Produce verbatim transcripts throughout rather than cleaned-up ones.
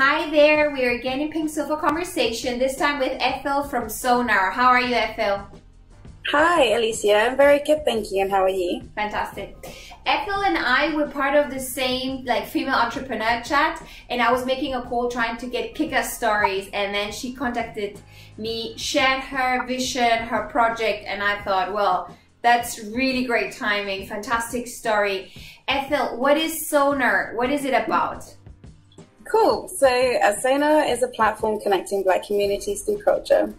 Hi there, we are again in Pink Sofa Conversation, this time with Ethel from Sonar. How are you, Ethel? Hi, Alicia. I'm very good, thank you. And how are you? Fantastic. Ethel and I were part of the same like female entrepreneur chat, and I was making a call trying to get kick-ass stories, and then she contacted me, shared her vision, her project, and I thought, well, that's really great timing, fantastic story. Ethel, what is Sonar? What is it about? Cool. So uh, Sonar is a platform connecting Black communities through culture.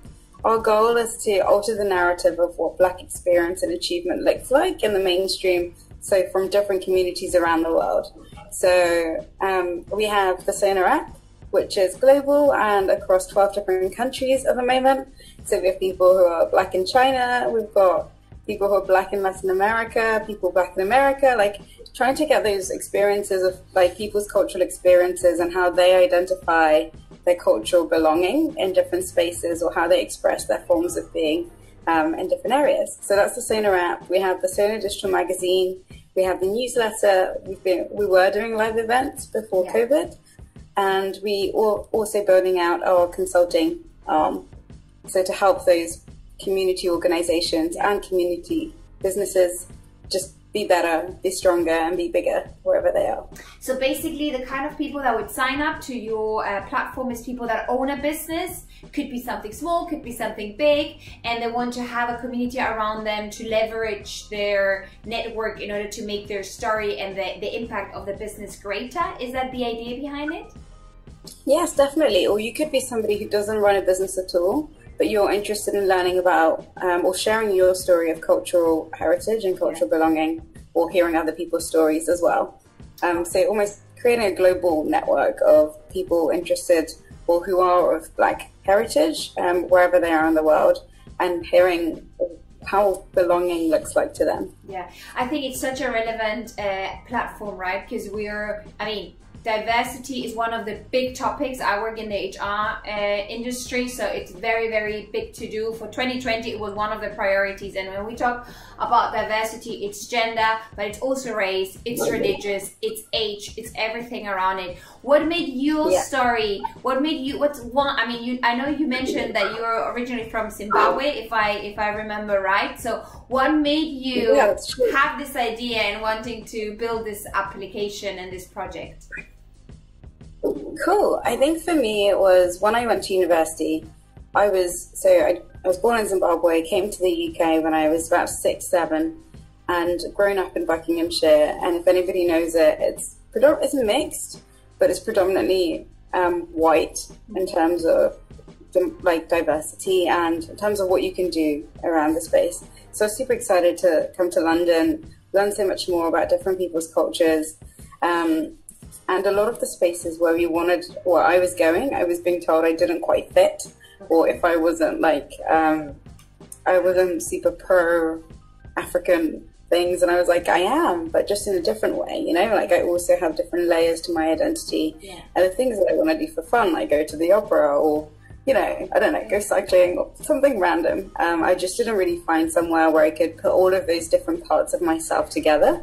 Our goal is to alter the narrative of what Black experience and achievement looks like in the mainstream, so from different communities around the world. So um, we have the Sonar app, which is global and across twelve different countries at the moment. So we have people who are Black in China, we've got people who are Black in Latin America, people Black in America, like trying to get those experiences of like people's cultural experiences and how they identify their cultural belonging in different spaces or how they express their forms of being um, in different areas. So that's the Sonar app. We have the Sonar digital magazine. We have the newsletter. We've been, we were doing live events before yeah. COVID, and we are also building out our consulting arm. So to help those community organizations and community businesses just be better, be stronger, and be bigger wherever they are. So basically the kind of people that would sign up to your uh, platform is people that own a business, could be something small, could be something big, and they want to have a community around them to leverage their network in order to make their story and the, the impact of the business greater. Is that the idea behind it? Yes, definitely. Or you could be somebody who doesn't run a business at all, but you're interested in learning about um, or sharing your story of cultural heritage and cultural yeah. belonging, or hearing other people's stories as well. Um, so almost creating a global network of people interested or who are of Black heritage, um, wherever they are in the world, and hearing how belonging looks like to them. Yeah, I think it's such a relevant uh, platform, right? Because we're, I mean, diversity is one of the big topics. I work in the H R uh, industry, so it's very, very big to do. For twenty twenty, it was one of the priorities. And when we talk about diversity, it's gender, but it's also race, it's religious, it's age, it's everything around it. What made your yeah. story? What made you? What's one? I mean, you, I know you mentioned that you're originally from Zimbabwe, if I if I remember right. So, what made you yeah, have this idea and wanting to build this application and this project? Cool. I think for me, it was when I went to university. I was so I, I was born in Zimbabwe, came to the U K when I was about six, seven, and grown up in Buckinghamshire. And if anybody knows it, it's it's mixed, but it's predominantly um, white in terms of like diversity and in terms of what you can do around the space. So I was super excited to come to London, learn so much more about different people's cultures. Um, and a lot of the spaces where we wanted, where I was going, I was being told I didn't quite fit, or if I wasn't like, um, I wasn't super pro African things, and I was like, I am, but just in a different way, you know, like I also have different layers to my identity yeah. and the things that I want to do for fun, like go to the opera or, you know, I don't know, go cycling or something random. Um, I just didn't really find somewhere where I could put all of those different parts of myself together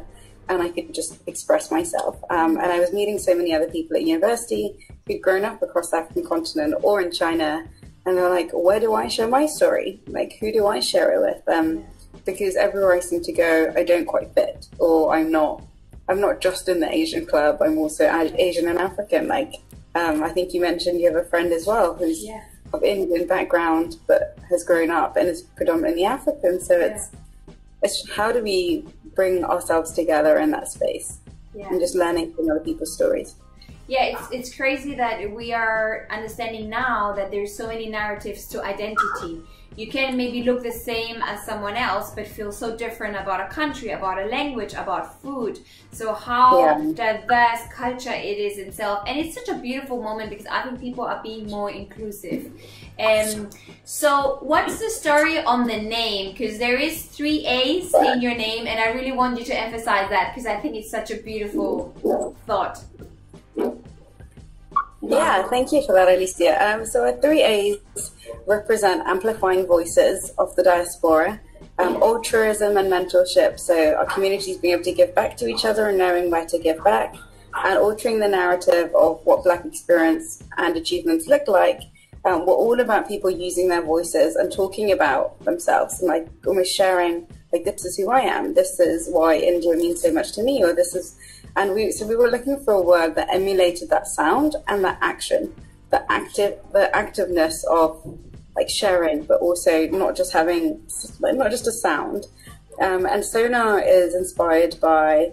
and I could just express myself. Um, and I was meeting so many other people at university who'd grown up across the African continent or in China, and they're like, where do I share my story? Like, who do I share it with? Um, because everywhere I seem to go, I don't quite fit, or I'm not, I'm not just in the Asian club, I'm also Asian and African. Like, um, I think you mentioned you have a friend as well who's yeah. of Indian background, but has grown up and is predominantly African. So it's, yeah. it's how do we bring ourselves together in that space yeah. and just learning from other people's stories. Yeah, it's, it's crazy that we are understanding now that there's so many narratives to identity. You can maybe look the same as someone else, but feel so different about a country, about a language, about food. So how yeah. diverse culture it is itself. And it's such a beautiful moment because I think people are being more inclusive. Um, so what's the story on the name? Because there is three A's in your name, and I really want you to emphasize that because I think it's such a beautiful thought. Yeah, thank you for that, Alicia. Um, so our three A's represent amplifying voices of the diaspora, um, altruism and mentorship, so our communities being able to give back to each other and knowing where to give back, and altering the narrative of what Black experience and achievements look like, um, were all about people using their voices and talking about themselves, and like almost sharing, like, this is who I am, this is why India means so much to me, or this is, and we, so we were looking for a word that emulated that sound and that action, the active, the activeness of like sharing, but also not just having, like, not just a sound. Um, and Sonar is inspired by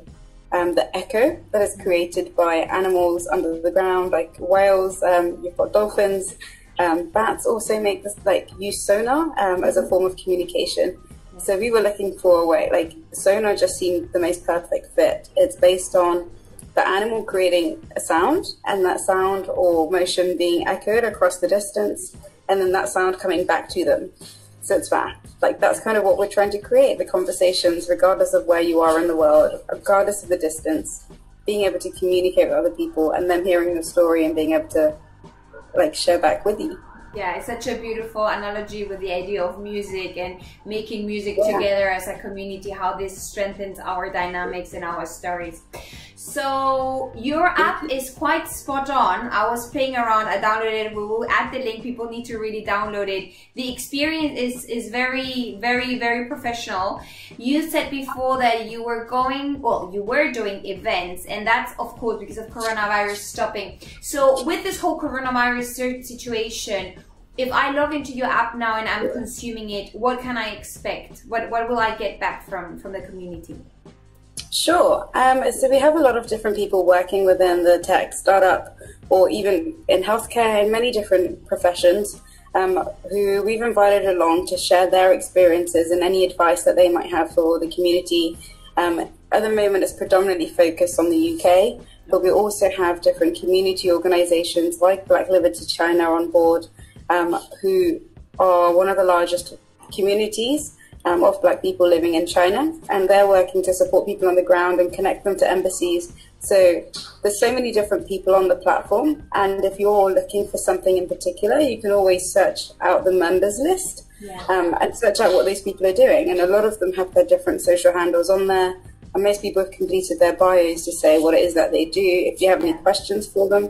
um, the echo that is created by animals under the ground, like whales, um, you've got dolphins, um, bats also make this, like, use sonar um, as a form of communication. So we were looking for a way, like, sonar just seemed the most perfect fit. It's based on the animal creating a sound, and that sound or motion being echoed across the distance, and then that sound coming back to them. So it's that, like, that's kind of what we're trying to create, the conversations, regardless of where you are in the world, regardless of the distance, being able to communicate with other people and them hearing the story and being able to, like, share back with you. Yeah, it's such a beautiful analogy with the idea of music and making music yeah. together as a community, how this strengthens our dynamics and our stories. So your app is quite spot on. I was playing around, I downloaded it, we will add the link, people need to really download it. The experience is, is very, very, very professional. You said before that you were going, well, you were doing events, and that's of course because of coronavirus stopping. So with this whole coronavirus situation, if I log into your app now and I'm consuming it, what can I expect? What, what will I get back from, from the community? Sure. Um, so we have a lot of different people working within the tech startup or even in healthcare and many different professions um, who we've invited along to share their experiences and any advice that they might have for the community. Um, at the moment, it's predominantly focused on the U K, but we also have different community organisations like Black Liberty China on board, um, who are one of the largest communities Um, of Black people living in China, and they're working to support people on the ground and connect them to embassies. So there's so many different people on the platform, and if you're looking for something in particular, you can always search out the members list yeah. um, and search out what these people are doing, and a lot of them have their different social handles on there, and most people have completed their bios to say what it is that they do if you have any questions for them.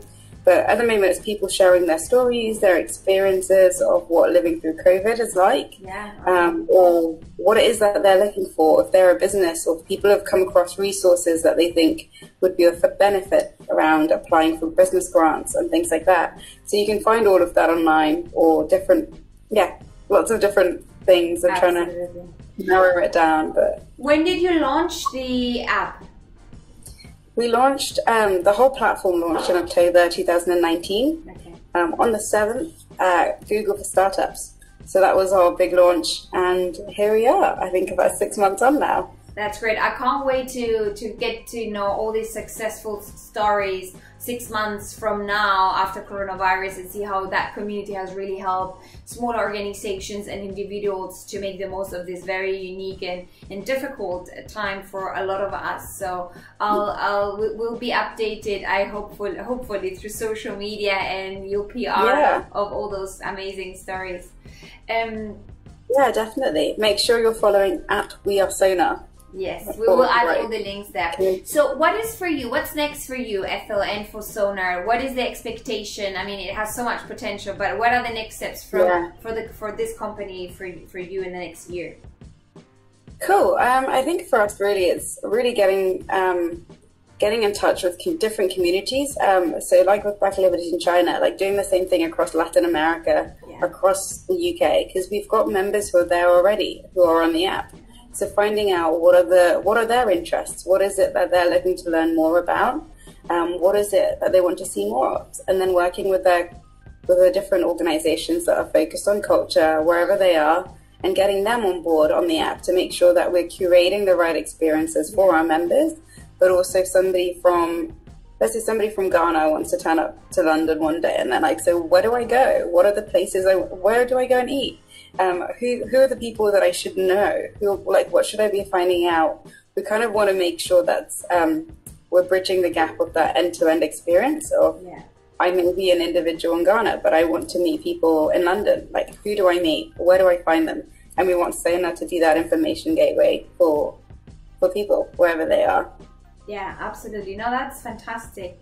But at the moment, it's people sharing their stories, their experiences of what living through COVID is like, yeah. um, or what it is that they're looking for. If they're a business, or if people have come across resources that they think would be of benefit around applying for business grants and things like that. So you can find all of that online, or different, yeah, lots of different things. I'm Absolutely. trying to narrow it down. But when did you launch the app? We launched, um, the whole platform launched in October two thousand nineteen, okay. um, on the seventh, uh, Google for Startups. So that was our big launch, and here we are, I think about six months on now. That's great. I can't wait to, to get to know all these successful stories six months from now after coronavirus, and see how that community has really helped small organizations and individuals to make the most of this very unique and, and difficult time for a lot of us. So I'll, I'll, we'll be updated, I hopeful, hopefully through social media and your P R yeah. of all those amazing stories. Um, yeah, definitely. Make sure you're following at WeAreSonaaar. Yes, we will add all the links there. So what is for you, what's next for you, Ethel, and for Sonar? What is the expectation? I mean, it has so much potential, but what are the next steps from, yeah. for the for this company, for, for you in the next year? Cool. Um, I think for us, really, it's really getting um, getting in touch with different communities. Um, so like with Black Liberty in China, like doing the same thing across Latin America, yeah. across the U K, because we've got members who are there already, who are on the app. So finding out what are the what are their interests, what is it that they're looking to learn more about, um, what is it that they want to see more of, and then working with their with the different organisations that are focused on culture wherever they are, and getting them on board on the app to make sure that we're curating the right experiences for our members, but also somebody from let's say somebody from Ghana wants to turn up to London one day, and they're like, so where do I go? What are the places? I, where do I go and eat? Um, who, who are the people that I should know? Who, like, what should I be finding out? We kind of want to make sure that um, we're bridging the gap of that end-to-end experience of yeah. I may be an individual in Ghana, but I want to meet people in London. Like, who do I meet? Where do I find them? And we want Sonar to be that information gateway for, for people, wherever they are. Yeah, absolutely. No, that's fantastic.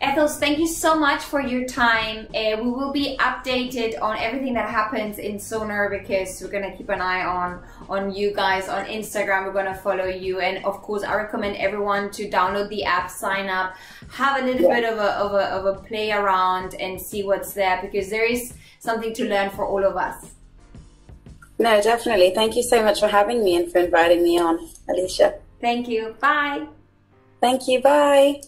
Ethel, thank you so much for your time. Uh, we will be updated on everything that happens in Sonar, because we're going to keep an eye on, on you guys on Instagram. We're going to follow you. And of course, I recommend everyone to download the app, sign up, have a little yeah. bit of a, of, a, of a play around and see what's there, because there is something to learn for all of us. No, definitely. Thank you so much for having me and for inviting me on, Alicia. Thank you. Bye. Thank you. Bye.